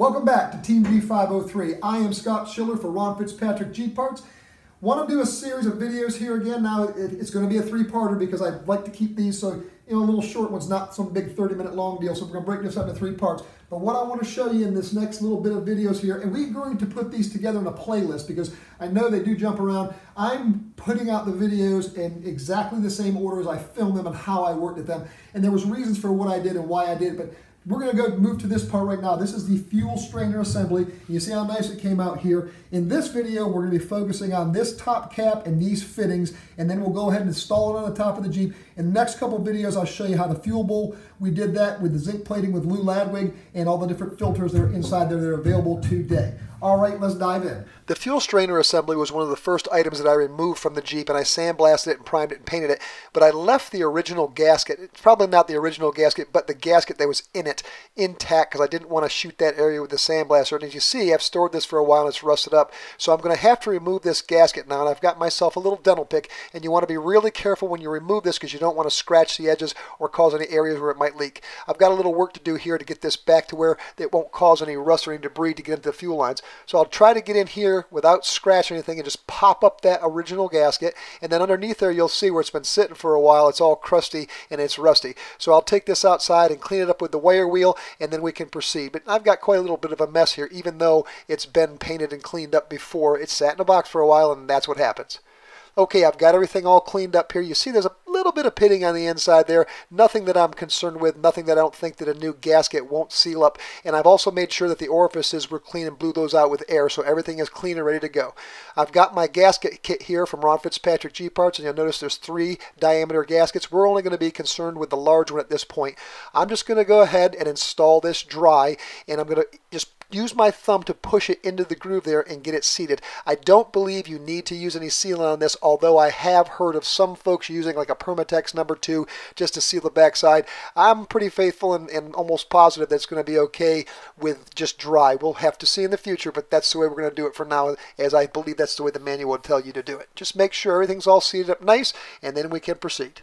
Welcome back to Team G503. I am Scott Schiller for Ron Fitzpatrick Jeep Parts. Want to do a series of videos here again. Now it's going to be a three-parter because I'd like to keep these so a little short one's not some big 30-minute long deal. So we're going to break this up into three parts. But what I want to show you in this next little bit of videos here, and we're going to put these together in a playlist because I know they do jump around. I'm putting out the videos in exactly the same order as I filmed them and how I worked at them. And there was reasons for what I did and why I did it. But we're going to go move to this part right now. This is the fuel strainer assembly. You see how nice it came out here. In this video, we're going to be focusing on this top cap and these fittings, and then we'll go ahead and install it on the top of the Jeep. In the next couple videos, I'll show you how the fuel bowl, we did that with the zinc plating with Lou Ladwig and all the different filters that are inside there that are available today. All right, let's dive in. The fuel strainer assembly was one of the first items that I removed from the Jeep, and I sandblasted it and primed it and painted it, but I left the original gasket, it's probably not the original gasket, but the gasket that was in it intact because I didn't want to shoot that area with the sandblaster. And as you see, I've stored this for a while and it's rusted up, so I'm going to have to remove this gasket now, and I've got myself a little dental pick, and you want to be really careful when you remove this because you don't want to scratch the edges or cause any areas where it might leak. I've got a little work to do here to get this back to where it won't cause any rust or any debris to get into the fuel lines. So I'll try to get in here without scratching anything and just pop up that original gasket, and then underneath there you'll see where it's been sitting for a while. It's all crusty and it's rusty. So I'll take this outside and clean it up with the wire wheel, and then we can proceed. But I've got quite a little bit of a mess here, even though it's been painted and cleaned up before. It sat in a box for a while, and that's what happens. Okay, I've got everything all cleaned up here. You see there's a little bit of pitting on the inside there. Nothing that I'm concerned with, nothing that I don't think that a new gasket won't seal up. And I've also made sure that the orifices were clean and blew those out with air, so everything is clean and ready to go. I've got my gasket kit here from Ron Fitzpatrick Jeep Parts, and you'll notice there's 3 diameter gaskets. We're only going to be concerned with the large one at this point. I'm just going to go ahead and install this dry, and I'm going to just use my thumb to push it into the groove there and get it seated. I don't believe you need to use any sealant on this, although I have heard of some folks using like a Permatex #2 just to seal the backside. I'm pretty faithful and almost positive that's going to be okay with just dry. We'll have to see in the future, but that's the way we're going to do it for now, as I believe that's the way the manual would tell you to do it. Just make sure everything's all seated up nice, and then we can proceed.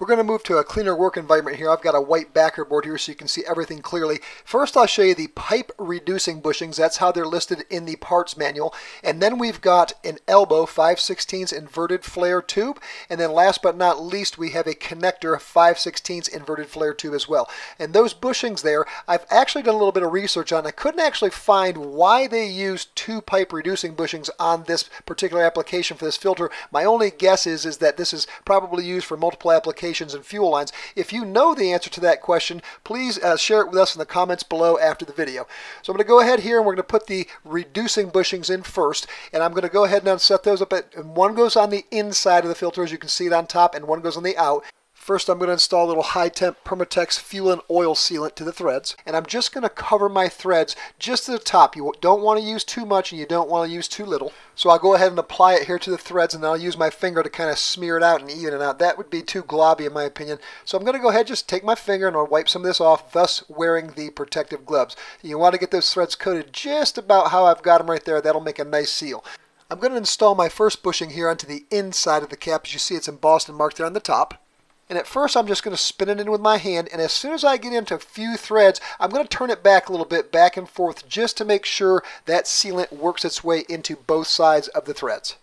We're going to move to a cleaner work environment here. I've got a white backer board here so you can see everything clearly. First, I'll show you the pipe reducing bushings. That's how they're listed in the parts manual. And then we've got an elbow 5/16 inverted flare tube. And then last but not least, we have a connector 5/16 inverted flare tube as well. And those bushings there, I've actually done a little bit of research on. I couldn't actually find why they use 2 pipe reducing bushings on this particular application for this filter. My only guess is that this is probably used for multiple applications and fuel lines. If you know the answer to that question, please share it with us in the comments below after the video. So I'm going to go ahead here and we're going to put the reducing bushings in first, and I'm going to go ahead and set those up and one goes on the inside of the filter as you can see it on top, and one goes on the out. First, I'm going to install a little high-temp Permatex fuel and oil sealant to the threads, and I'm just going to cover my threads just to the top. You don't want to use too much, and you don't want to use too little. So I'll go ahead and apply it here to the threads, and I'll use my finger to kind of smear it out and even it out. That would be too globby in my opinion. So I'm going to go ahead and just take my finger and I'll wipe some of this off, thus wearing the protective gloves. You want to get those threads coated just about how I've got them right there. That'll make a nice seal. I'm going to install my first bushing here onto the inside of the cap. As you see, it's embossed and marked there on the top. And at first, I'm just going to spin it in with my hand, and as soon as I get into a few threads, I'm going to turn it back a little bit, back and forth, just to make sure that sealant works its way into both sides of the threads.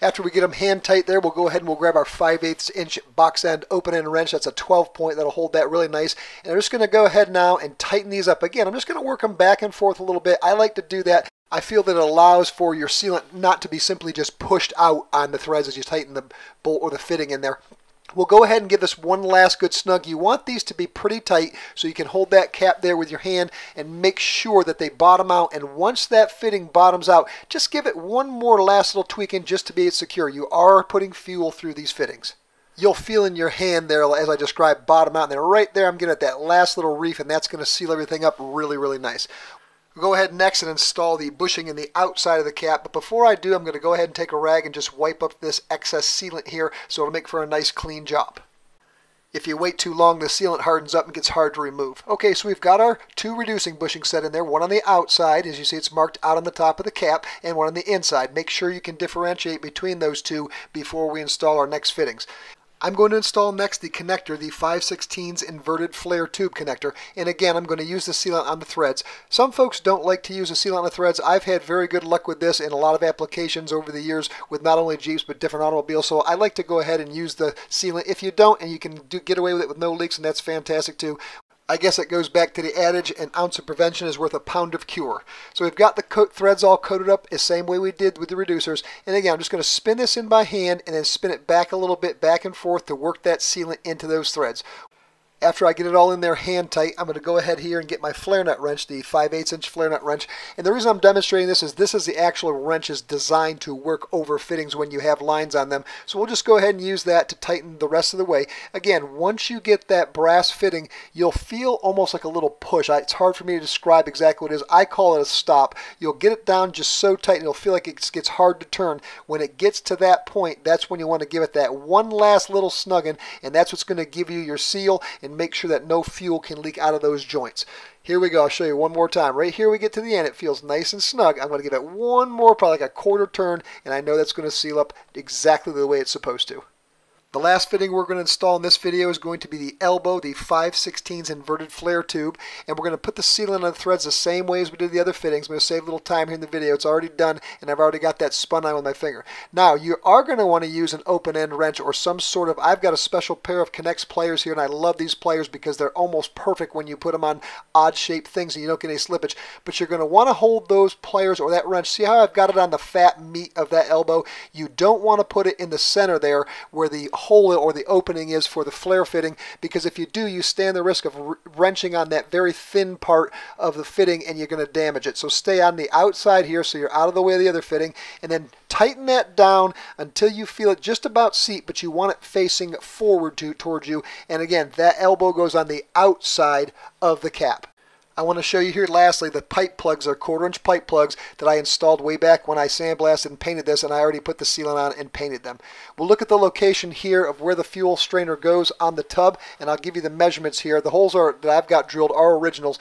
After we get them hand tight there, we'll go ahead and we'll grab our 5/8" box end open end wrench. That's a 12-point. That'll hold that really nice. And I'm just going to go ahead now and tighten these up. Again, I'm just going to work them back and forth a little bit. I like to do that. I feel that it allows for your sealant not to be simply just pushed out on the threads as you tighten the bolt or the fitting in there. We'll go ahead and give this one last good snug. You want these to be pretty tight so you can hold that cap there with your hand and make sure that they bottom out. And once that fitting bottoms out, just give it one more last little tweak in just to be secure. You are putting fuel through these fittings. You'll feel in your hand there, as I described, bottom out. And then right there, I'm getting at that last little reef, and that's going to seal everything up really, really nice. We'll go ahead next and install the bushing in the outside of the cap, but before I do, I'm going to go ahead and take a rag and just wipe up this excess sealant here so it'll make for a nice clean job. If you wait too long, the sealant hardens up and gets hard to remove. Okay, so we've got our 2 reducing bushings set in there, one on the outside, as you see it's marked out on the top of the cap, and one on the inside. Make sure you can differentiate between those two before we install our next fittings. I'm going to install next the connector, the 5/16 inverted flare tube connector. And again, I'm going to use the sealant on the threads. Some folks don't like to use the sealant on the threads. I've had very good luck with this in a lot of applications over the years with not only Jeeps but different automobiles. So I like to go ahead and use the sealant. If you don't and you can get away with it with no leaks, and that's fantastic too. I guess it goes back to the adage, an ounce of prevention is worth a pound of cure. So we've got the threads all coated up the same way we did with the reducers. And again, I'm just going to spin this in by hand and then spin it back a little bit, back and forth, to work that sealant into those threads. After I get it all in there hand tight, I'm going to go ahead here and get my flare nut wrench, the 5/8" flare nut wrench. And the reason I'm demonstrating this is the actual wrench is designed to work over fittings when you have lines on them. So we'll just go ahead and use that to tighten the rest of the way. Again, once you get that brass fitting, you'll feel almost like a little push. It's hard for me to describe exactly what it is. I call it a stop. You'll get it down just so tight and you'll feel like it gets hard to turn. When it gets to that point, that's when you want to give it that one last little snuggin', and that's what's going to give you your seal and make sure that no fuel can leak out of those joints. Here we go. I'll show you one more time. Right here we get to the end. It feels nice and snug. I'm going to give it one more, probably like a quarter turn, and I know that's going to seal up exactly the way it's supposed to. The last fitting we're going to install in this video is going to be the elbow, the 5/16 inverted flare tube, and we're going to put the sealant on the threads the same way as we did the other fittings. I'm going to save a little time here in the video. It's already done, and I've already got that spun on with my finger. Now, you are going to want to use an open-end wrench or some sort of, I've got a special pair of Connex pliers here, and I love these pliers because they're almost perfect when you put them on odd-shaped things and you don't get any slippage, but you're going to want to hold those pliers or that wrench. See how I've got it on the fat meat of that elbow? You don't want to put it in the center there where the hole or the opening is for the flare fitting, because if you do, you stand the risk of wrenching on that very thin part of the fitting and you're going to damage it. So stay on the outside here so you're out of the way of the other fitting, and then tighten that down until you feel it just about seat, but you want it facing forward towards you. And again, that elbow goes on the outside of the cap. I want to show you here lastly the pipe plugs, or 1/4" pipe plugs, that I installed way back when I sandblasted and painted this, and I already put the sealant on and painted them. We'll look at the location here of where the fuel strainer goes on the tub, and I'll give you the measurements here. The holes that I've got drilled are originals.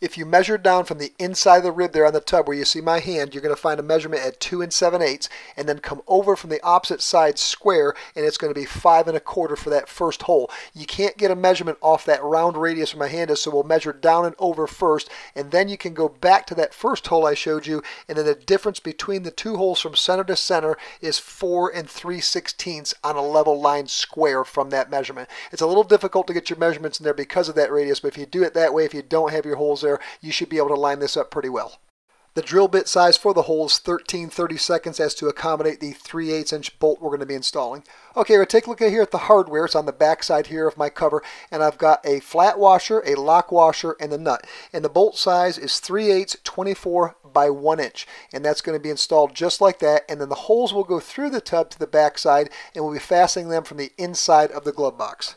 If you measure down from the inside of the rib there on the tub where you see my hand, you're going to find a measurement at 2 7/8, and then come over from the opposite side square, and it's going to be 5 1/4 for that first hole. You can't get a measurement off that round radius where my hand is, so we'll measure down and over first, and then you can go back to that first hole I showed you, and then the difference between the two holes from center to center is 4 3/16 on a level line square from that measurement. It's a little difficult to get your measurements in there because of that radius, but if you do it that way, if you don't have your holes there, you should be able to line this up pretty well. The drill bit size for the hole is 13/32 as to accommodate the 3/8" bolt we're going to be installing. Okay, we'll take a look at here at the hardware. It's on the back side here of my cover, and I've got a flat washer, a lock washer, and the nut. And the bolt size is 3/8 24 by 1 inch, and that's going to be installed just like that. And then the holes will go through the tub to the back side, and we'll be fastening them from the inside of the glove box.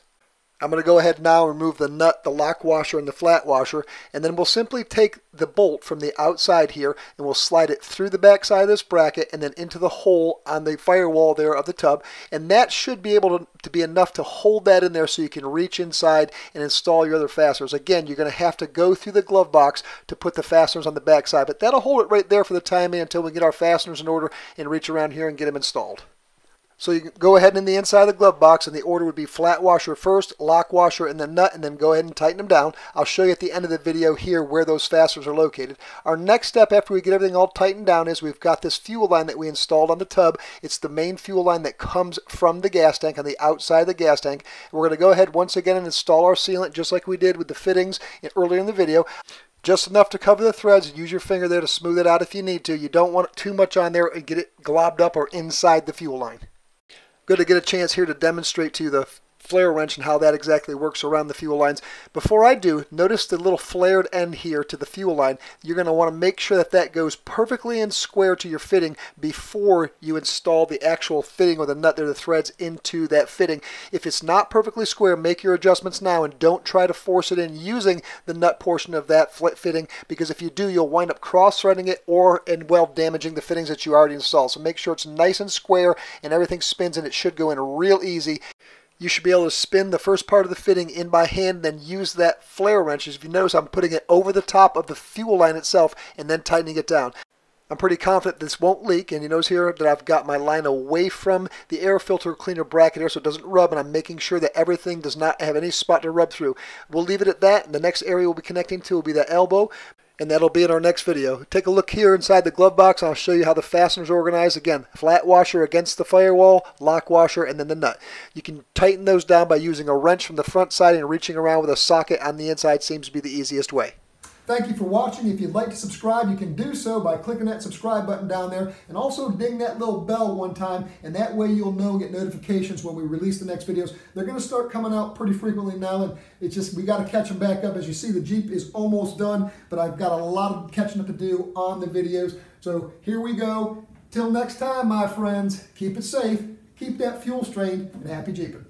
I'm going to go ahead now and remove the nut, the lock washer, and the flat washer, and then we'll simply take the bolt from the outside here and we'll slide it through the back side of this bracket and then into the hole on the firewall there of the tub, and that should be able to be enough to hold that in there so you can reach inside and install your other fasteners. Again, you're going to have to go through the glove box to put the fasteners on the back side, but that'll hold it right there for the time being until we get our fasteners in order and reach around here and get them installed. So you can go ahead and in the inside of the glove box, and the order would be flat washer first, lock washer, and then nut, and then go ahead and tighten them down. I'll show you at the end of the video here where those fasteners are located. Our next step after we get everything all tightened down is we've got this fuel line that we installed on the tub. It's the main fuel line that comes from the gas tank, on the outside of the gas tank. We're going to go ahead once again and install our sealant just like we did with the fittings earlier in the video. Just enough to cover the threads, and use your finger there to smooth it out if you need to. You don't want too much on there and get it globbed up or inside the fuel line. Good to get a chance here to demonstrate to you the flare wrench and how that exactly works around the fuel lines. Before I do, notice the little flared end here to the fuel line. You're going to want to make sure that that goes perfectly in square to your fitting before you install the actual fitting or the nut or the threads into that fitting. If it's not perfectly square, make your adjustments now and don't try to force it in using the nut portion of that fitting, because if you do, you'll wind up cross-threading it and damaging the fittings that you already installed. So make sure it's nice and square and everything spins, and it should go in real easy. You should be able to spin the first part of the fitting in by hand, then use that flare wrench. As you notice, I'm putting it over the top of the fuel line itself and then tightening it down. I'm pretty confident this won't leak, and you notice here that I've got my line away from the air filter cleaner bracket here so it doesn't rub, and I'm making sure that everything does not have any spot to rub through. We'll leave it at that, and the next area we'll be connecting to will be the elbow, and that'll be in our next video. Take a look here inside the glove box, and I'll show you how the fasteners are organized. Again, flat washer against the firewall, lock washer, and then the nut. You can tighten those down by using a wrench from the front side, and reaching around with a socket on the inside seems to be the easiest way. Thank you for watching. If you'd like to subscribe, you can do so by clicking that subscribe button down there, and also ding that little bell one time, and that way you'll know and get notifications when we release the next videos. They're going to start coming out pretty frequently now, and it's just we got to catch them back up. As you see, the Jeep is almost done, but I've got a lot of catching up to do on the videos. So here we go. Till next time, my friends, keep it safe, keep that fuel strained, and happy Jeeping.